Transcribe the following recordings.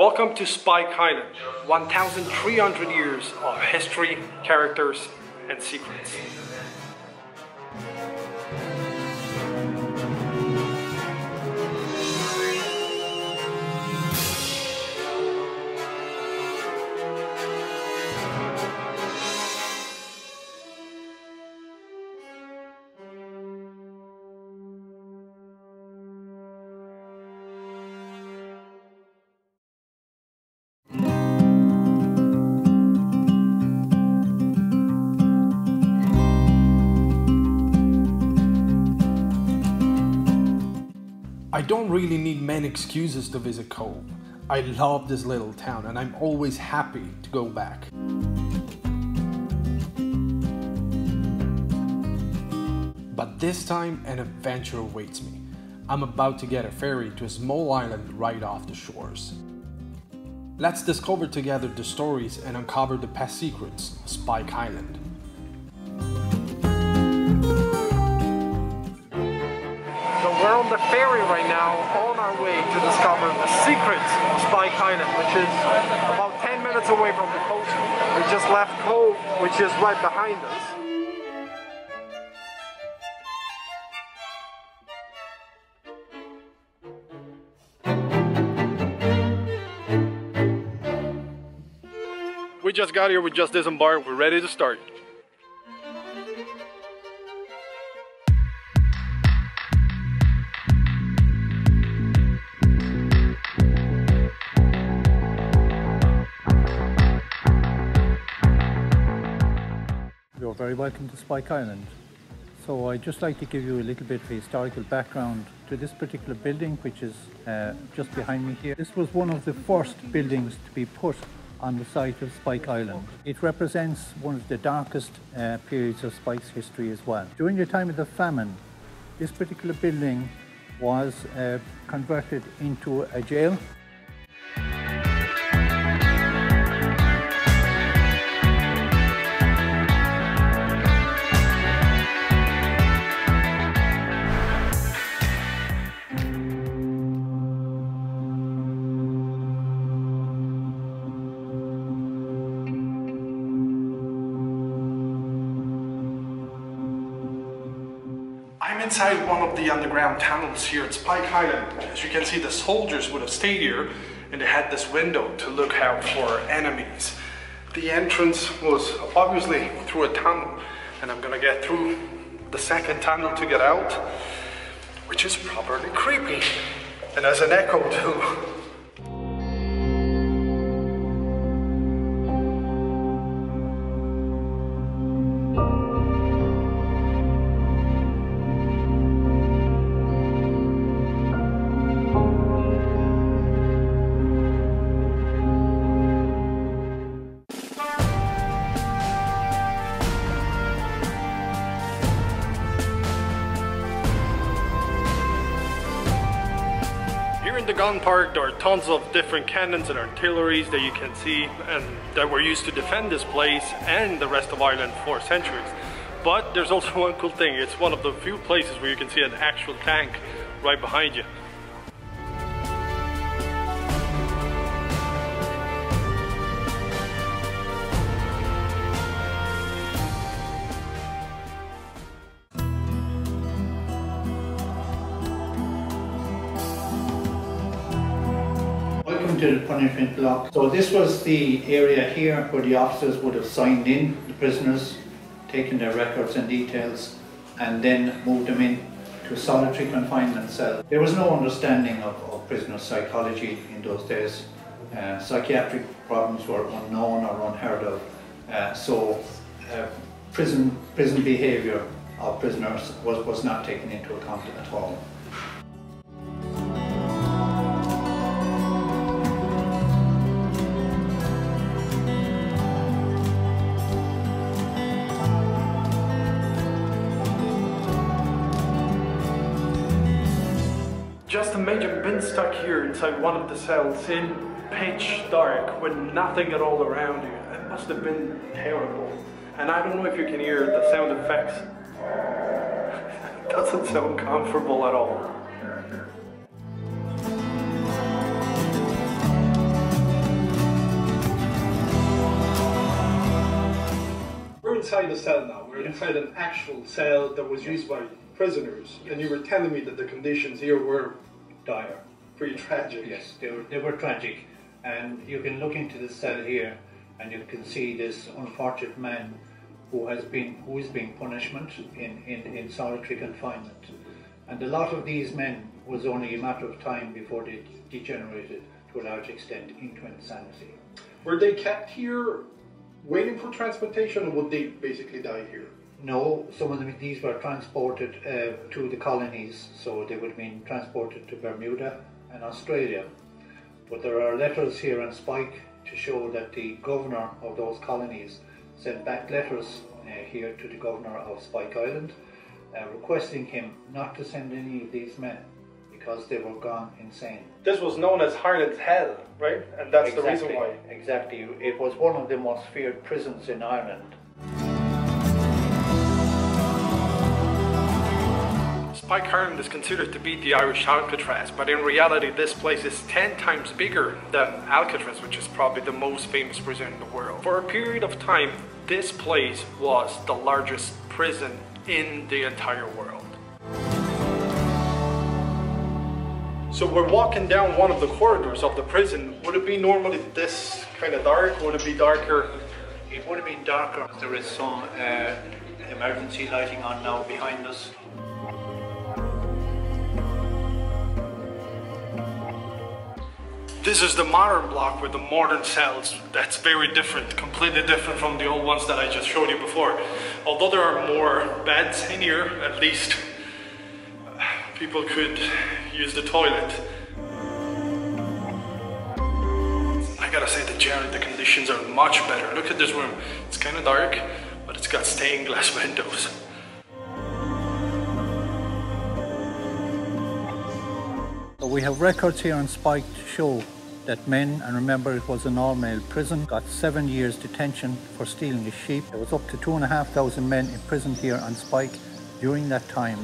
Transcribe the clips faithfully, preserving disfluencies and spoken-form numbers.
Welcome to Spike Island, one thousand three hundred years of history, characters, and secrets. I don't really need many excuses to visit Cobh. I love this little town and I'm always happy to go back. But this time an adventure awaits me. I'm about to get a ferry to a small island right off the shores. Let's discover together the stories and uncover the past secrets of Spike Island. We're on the ferry right now, on our way to discover the secrets of Spike Island, which is about ten minutes away from the coast. We just left Cobh, which is right behind us. We just got here, we just disembarked, we're ready to start. Very welcome to Spike Island. So I'd just like to give you a little bit of historical background to this particular building, which is uh, just behind me here. This was one of the first buildings to be put on the site of Spike Island. It represents one of the darkest uh, periods of Spike's history as well. During the time of the famine, this particular building was uh, converted into a jail. Inside one of the underground tunnels here at Spike Island. As you can see, the soldiers would have stayed here and they had this window to look out for enemies. The entrance was obviously through a tunnel, and I'm gonna get through the second tunnel to get out, which is properly creepy and as an echo too. In the gun park there are tons of different cannons and artilleries that you can see and that were used to defend this place and the rest of Ireland for centuries. But there's also one cool thing, it's one of the few places where you can see an actual tank right behind you. To the punishment block. So this was the area here where the officers would have signed in the prisoners, taken their records and details, and then moved them in to a solitary confinement cell. There was no understanding of, of prisoner psychology in those days. Uh, psychiatric problems were unknown or unheard of, uh, so uh, prison, prison behaviour of prisoners was, was not taken into account at all. Just imagine being stuck here inside one of the cells in pitch dark with nothing at all around you. It must have been terrible. And I don't know if you can hear the sound effects. It doesn't sound comfortable at all. inside a cell now. We're yeah. inside an actual cell that was yeah. used by prisoners, yes. and you were telling me that the conditions here were dire, pretty tragic. Yes, they were, they were tragic, and you can look into the cell here, and you can see this unfortunate man who has been who is being punishment in, in, in solitary confinement. And a lot of these men was only a matter of time before they degenerated to a large extent into insanity. Were they kept here waiting for transportation, or would they basically die here? No, some of these were transported uh, to the colonies, so they would have been transported to Bermuda and Australia. But there are letters here on Spike to show that the governor of those colonies sent back letters uh, here to the governor of Spike Island, uh, requesting him not to send any of these men because they were gone insane. This was known as Harland's Hell, right? And that's exactly, the reason why. Exactly. It was one of the most feared prisons in Ireland. Spike Island is considered to be the Irish Alcatraz, but in reality this place is ten times bigger than Alcatraz, which is probably the most famous prison in the world. For a period of time, this place was the largest prison in the entire world. So we're walking down one of the corridors of the prison. Would it be normally this kind of dark? Would it be darker? It would have been darker. There is some uh, emergency lighting on now behind us. This is the modern block with the modern cells. That's very different, completely different from the old ones that I just showed you before. Although there are more beds in here, at least people could use the toilet. I gotta say that generally the conditions are much better. Look at this room. It's kind of dark, but it's got stained glass windows. We have records here on Spike to show that men, and remember it was an all-male prison, got seven years detention for stealing a sheep. There was up to two and a half thousand men imprisoned here on Spike during that time.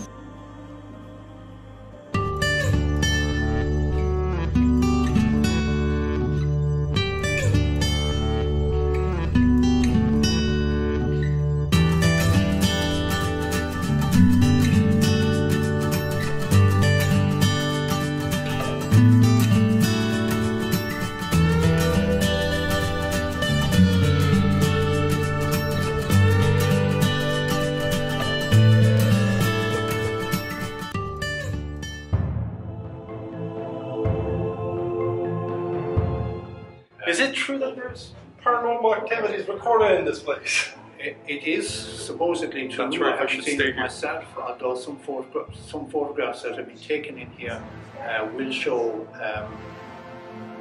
Is it true that there's paranormal activities recorded in this place? It, it is supposedly true. That's right, I haven't seen it myself, although some, photogra some photographs that have been taken in here uh, will show um,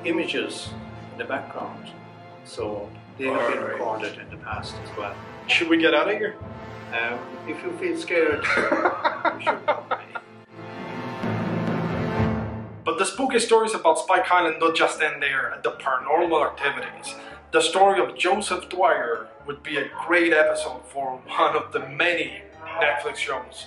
images in the background. So they have been recorded in the past as well. Should we get out of here? Um, if you feel scared, you should probably. But the spooky stories about Spike Island don't just end there at the paranormal activities. The story of Joseph Dwyer would be a great episode for one of the many Netflix shows.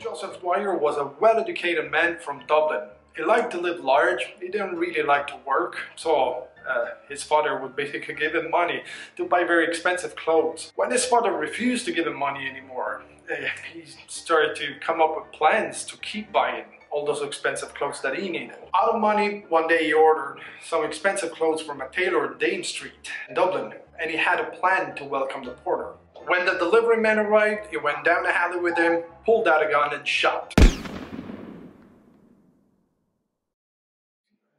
Joseph Dwyer was a well-educated man from Dublin. He liked to live large, he didn't really like to work, so Uh, his father would basically give him money to buy very expensive clothes. When his father refused to give him money anymore, uh, he started to come up with plans to keep buying all those expensive clothes that he needed. Out of money, one day he ordered some expensive clothes from a tailor at Dame Street in Dublin, and he had a plan to welcome the porter. When the delivery man arrived, he went down the alley with him, pulled out a gun and shot.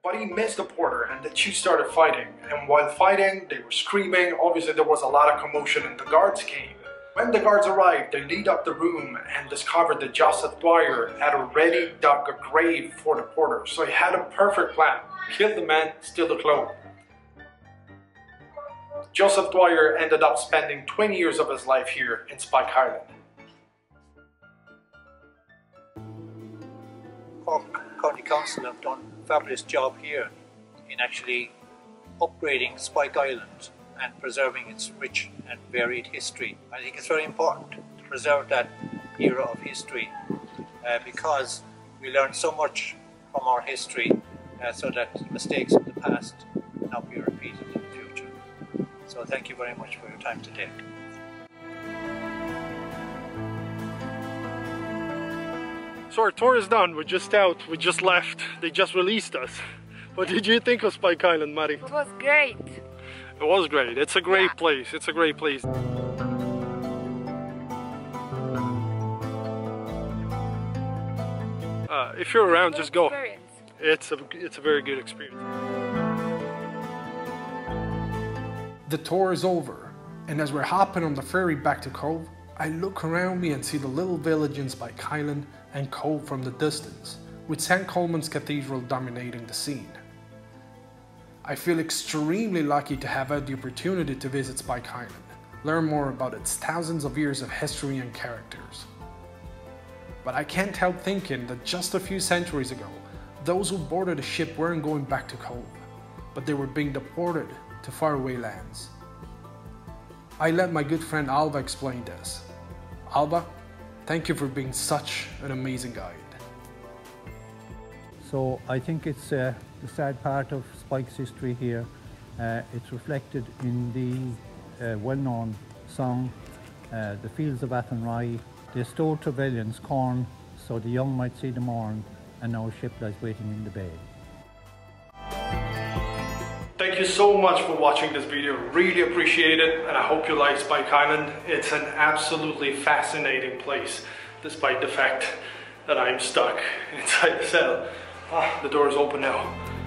But he missed the porter and the two started fighting, and while fighting they were screaming. Obviously there was a lot of commotion and the guards came. When the guards arrived, they lit up the room and discovered that Joseph Dwyer had already dug a grave for the porter, so he had a perfect plan: kill the man, steal the clothes. Joseph Dwyer ended up spending twenty years of his life here in Spike Island. Cork County Council have done a fabulous job here in actually upgrading Spike Island and preserving its rich and varied history. I think it's very important to preserve that era of history uh, because we learn so much from our history uh, so that mistakes of the past cannot be repeated. So thank you very much for your time today. So our tour is done, we're just out, we just left, they just released us. What did you think of Spike Island, Mari? It was great. It was great, it's a great yeah. place, it's a great place. Uh, if you're around, just go. Experience. It's a, it's a very good experience. The tour is over, and as we're hopping on the ferry back to Cobh, I look around me and see the little villages by Kylan and Cobh from the distance, with Saint Coleman's Cathedral dominating the scene. I feel extremely lucky to have had the opportunity to visit Spike Island, learn more about its thousands of years of history and characters. But I can't help thinking that just a few centuries ago, those who boarded a ship weren't going back to Cobh, but they were being deported to faraway lands. I let my good friend Alba explain this. Alba, thank you for being such an amazing guide. So I think it's uh, the sad part of Spike's history here. Uh, it's reflected in the uh, well-known song, uh, The Fields of Athenry. They stole Trevelyan's corn, so the young might see the morn, and our ship lies waiting in the bay. Thank you so much for watching this video, really appreciate it, and I hope you like Spike Island. It's an absolutely fascinating place, despite the fact that I'm stuck inside the cell. Ah, the door is open now.